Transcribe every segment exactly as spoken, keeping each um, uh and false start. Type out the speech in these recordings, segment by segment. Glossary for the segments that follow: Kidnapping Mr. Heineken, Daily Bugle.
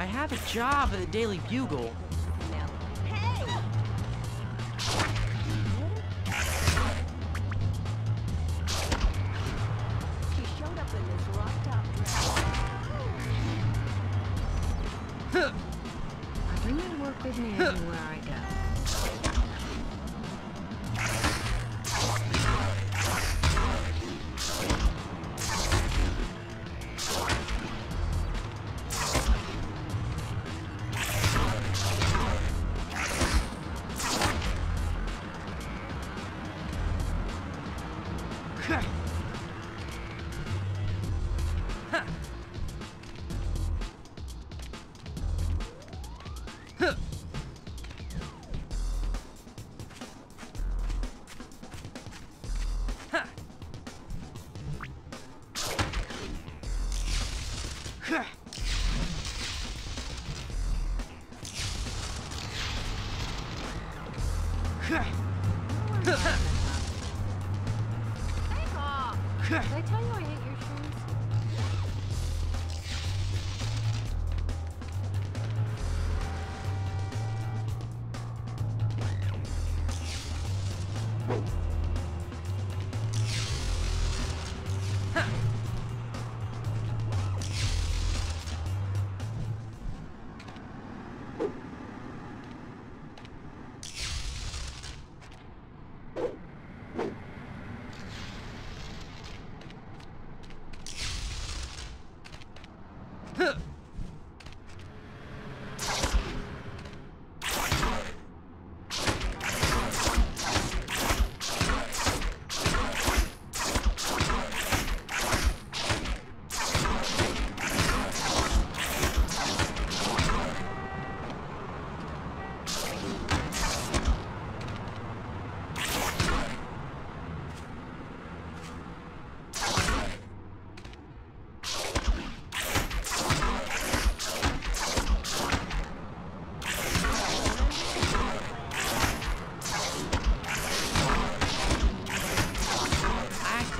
I have a job at the Daily Bugle. With me anywhere I go. Huh. Take off. Did I tell you I hate your shoes? Huh. Huh.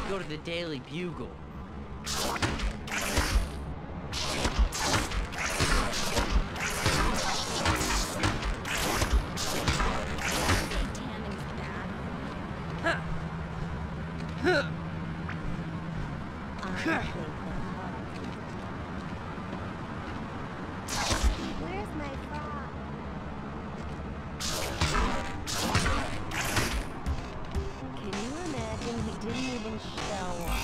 Go to the Daily Bugle. Huh. Huh. Huh. Where's my frog? Didn't even show up.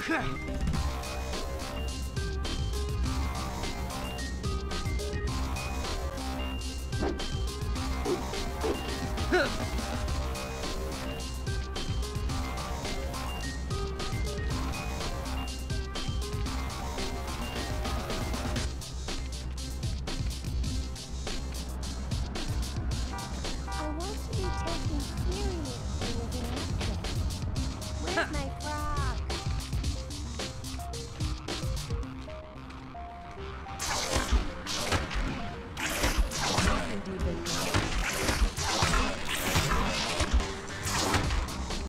Huh.